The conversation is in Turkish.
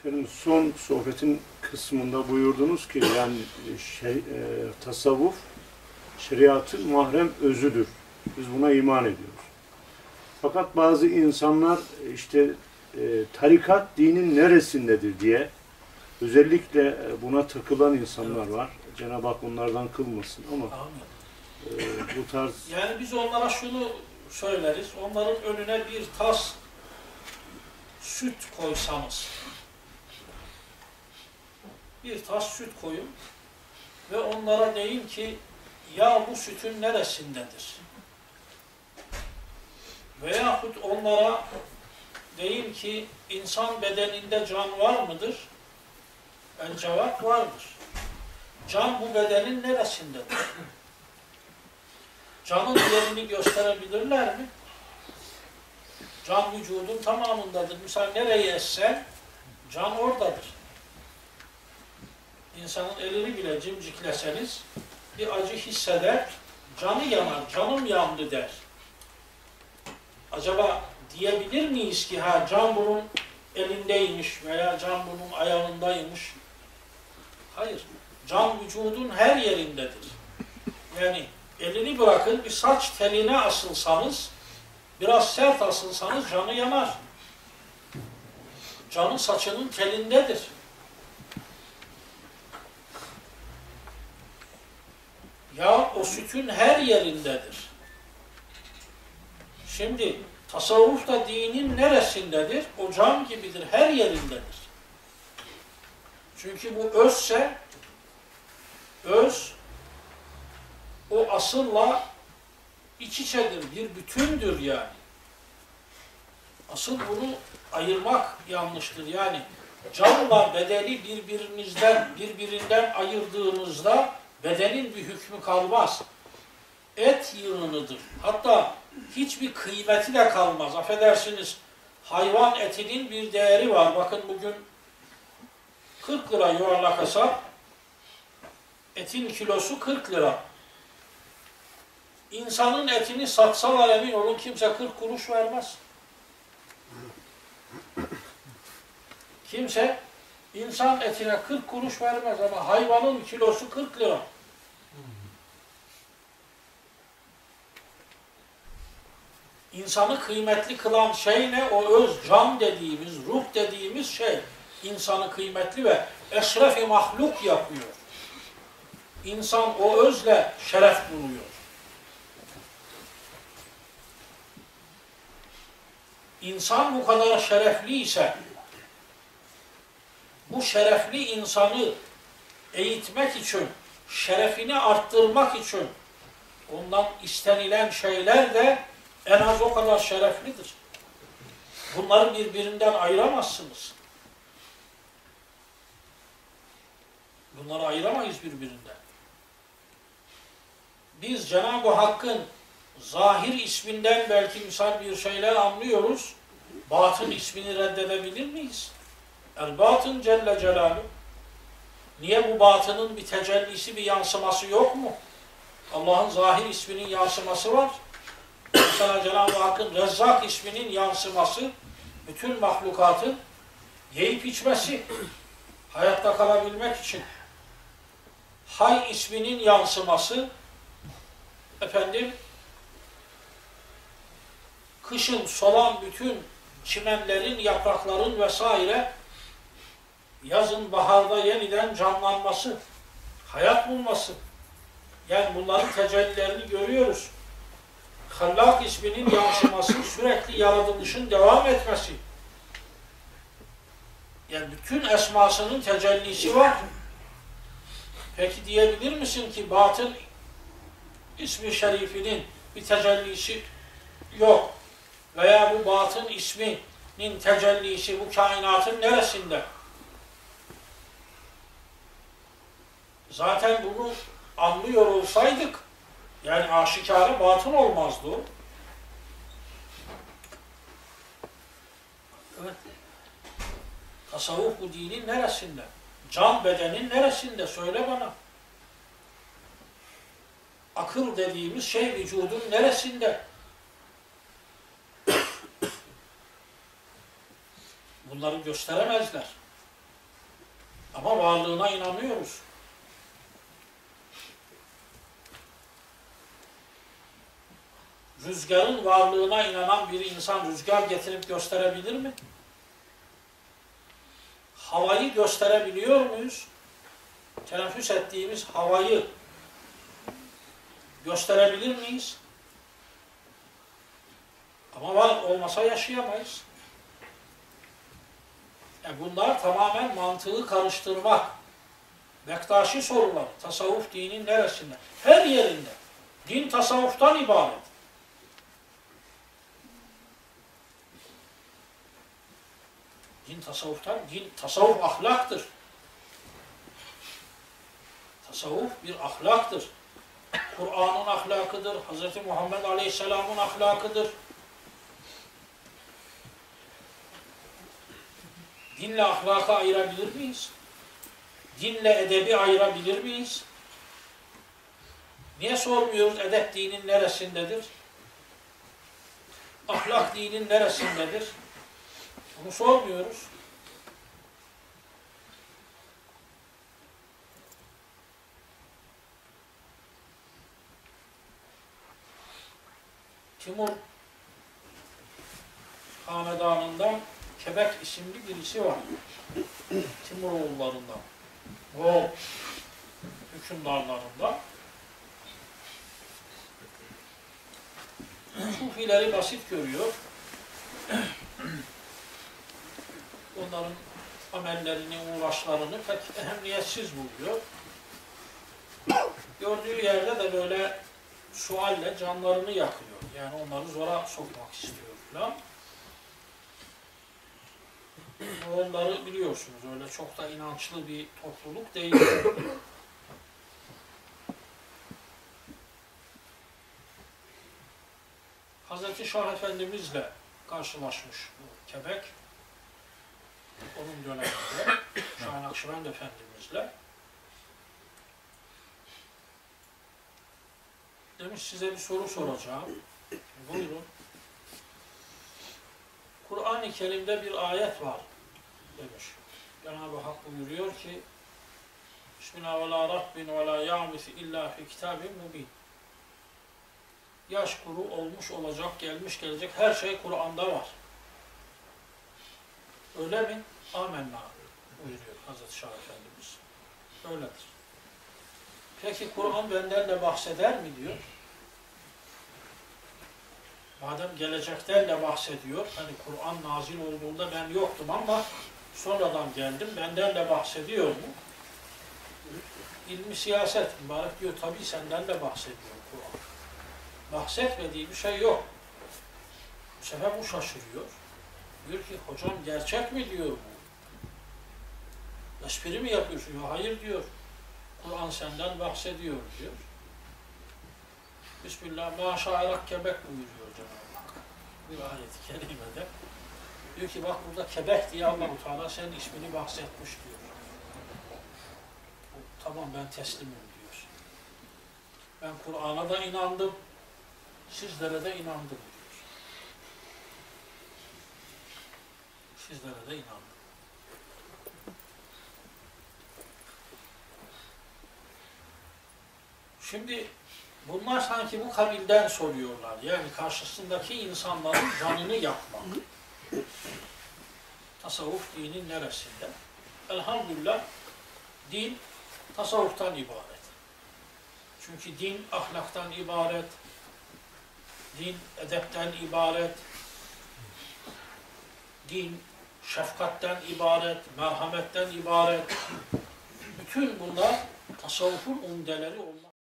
Efendim, son sohbetin kısmında buyurdunuz ki yani tasavvuf şeriatın mahrem özüdür. Biz buna iman ediyoruz. Fakat bazı insanlar işte tarikat dinin neresindedir diye özellikle buna takılan insanlar var. Cenab-ı Hak onlardan kılmasın ama bu tarz... Yani biz onlara şunu söyleriz. Onların önüne bir tas süt koysanız, bir tas süt koyun ve onlara deyin ki ya bu sütün neresindedir? Veyahut onlara deyin ki insan bedeninde can var mıdır? El cevap vardır. Can bu bedenin neresindedir? Canın yerini gösterebilirler mi? Can vücudun tamamındadır. Mesela nereye essen can oradadır. İnsanın elini bile cimcikleseniz bir acı hisseder, canı yanar, canım yandı der. Acaba diyebilir miyiz ki ha can bunun elindeymiş veya can bunun ayağındaymış? Hayır. Can vücudun her yerindedir. Yani elini bırakın bir saç teline asılsanız, biraz sert asılsanız canı yanar. Canı saçının telindedir. Ya o sütün her yerindedir. Şimdi tasavvuf da dinin neresindedir? O can gibidir, her yerindedir. Çünkü bu özse, öz o asılla iç içedir, bir bütündür yani. Asıl bunu ayırmak yanlıştır. Yani canla bedeni birbirinden ayırdığınızda bedenin bir hükmü kalmaz. Et yığınıdır. Hatta hiçbir kıymeti de kalmaz. Affedersiniz, hayvan etinin bir değeri var. Bakın bugün 40 lira yuvarlak hesap, etin kilosu 40 lira. İnsanın etini satsalar emin olun kimse 40 kuruş vermez. Kimse insan etine 40 kuruş vermez ama hayvanın kilosu 40 lira. İnsanı kıymetli kılan şey ne? O öz can dediğimiz, ruh dediğimiz şey insanı kıymetli ve eşref-i mahluk yapıyor. İnsan o özle şeref buluyor. İnsan bu kadar şerefli ise bu şerefli insanı eğitmek için, şerefini arttırmak için ondan istenilen şeyler de en az o kadar şereflidir. Bunları birbirinden ayıramazsınız. Bunları ayıramayız birbirinden. Biz Cenab-ı Hakk'ın zahir isminden belki misal bir şeyler anlıyoruz. Batın ismini reddedebilir miyiz? El-Batın Celle Celaluhu. Niye bu batının bir tecellisi, bir yansıması yok mu? Allah'ın zahir isminin yansıması var. Mesela Cenab-ı Hakk'ın Rezzak isminin yansıması, bütün mahlukatın yiyip içmesi, hayatta kalabilmek için. Hay isminin yansıması, efendim, kışın solan bütün çimenlerin, yaprakların vesaire, yazın, baharda yeniden canlanması, hayat bulması. Yani bunların tecellilerini görüyoruz. Hallak isminin yansıması, sürekli yaratılışın devam etmesi. Yani bütün esmasının tecellisi var. Peki diyebilir misin ki batın ismi şerifinin bir tecellisi yok? Veya bu batın isminin tecellisi bu kainatın neresinde? Zaten bunu anlıyor olsaydık, yani aşikare batın olmazdı o. Evet. Tasavvuf bu dinin neresinde? Can bedenin neresinde? Söyle bana. Akıl dediğimiz şey vücudun neresinde? Bunları gösteremezler. Ama varlığına inanıyoruz. Rüzgarın varlığına inanan bir insan rüzgar getirip gösterebilir mi? Havayı gösterebiliyor muyuz? Teneffüs ettiğimiz havayı gösterebilir miyiz? Ama var olmasa yaşayamayız. Bunlar tamamen mantığı karıştırma. Bektaşi sorular, tasavvuf dinin neresinde? Her yerinde. Din tasavvuftan ibaret. Din tasavvuftan, din tasavvuf ahlaktır. Tasavvuf bir ahlaktır. Kur'an'ın ahlakıdır, Hz. Muhammed Aleyhisselam'ın ahlakıdır. Dinle ahlaka ayırabilir miyiz? Dinle edebi ayırabilir miyiz? Niye sormuyoruz edep dinin neresindedir? Ahlak dinin neresindedir? Bunu sormuyoruz. Timur hanedanında Kebek isimli birisi var. Timur oğullarından. O hükümdarlarından. Sufileri basit görüyor. Onların amellerini, uğraşlarını pek ehemmiyetsiz buluyor. Gördüğü yerde de böyle sualle canlarını yakıyor. Yani onları zora sokmak istiyor falan. Onları biliyorsunuz öyle çok da inançlı bir topluluk değil. Hz. Şah Efendimiz'le karşılaşmış bu Kebek. Onun döneminde Şah Nakşibend Efendimiz'le. Demiş size bir soru soracağım. Buyurun. Kur'an-ı Kerim'de bir ayet var demiş. Cenab-ı Hak buyuruyor ki Bismillah ve la rabbin ve la ya'misi illa fi kitabin mubin. Yaş kuru olmuş olacak, gelmiş gelecek her şey Kur'an'da var. Öyle mi? Amenna buyuruyor Hz. Şah Efendimiz. Öyledir. Peki Kur'an benden de bahseder mi diyor. Madem gelecekten de bahsediyor, hani Kur'an nazil olduğunda ben yoktum ama sonradan geldim, benden de bahsediyor mu? İlmi siyaset mübarek diyor, tabii senden de bahsediyor Kur'an. Bahsetmediği bir şey yok. Bu sefer bu şaşırıyor. Diyor ki, hocam gerçek mi diyor bu? Espri mi yapıyorsun? Ya, hayır diyor, Kur'an senden bahsediyor diyor. Bismillah, maşarak Kebek buyuruyor Cenab-ı Hak. Bir ayet-i kerimede. Diyor ki bak burada Kebek diye Allah-u Teala senin ismini bahsetmiş diyor. Tamam ben teslimim diyor. Ben Kur'an'a da inandım, sizlere de inandım diyor. Sizlere de inandım. Şimdi bunlar sanki bu kabilden soruyorlar. Yani karşısındaki insanların canını yakmak. Tasavvuf dinin neresinde? Elhamdülillah din tasavvuftan ibaret. Çünkü din ahlaktan ibaret. Din edepten ibaret. Din şefkatten ibaret, merhametten ibaret. Bütün bunlar tasavvufun umdeleri olmalı.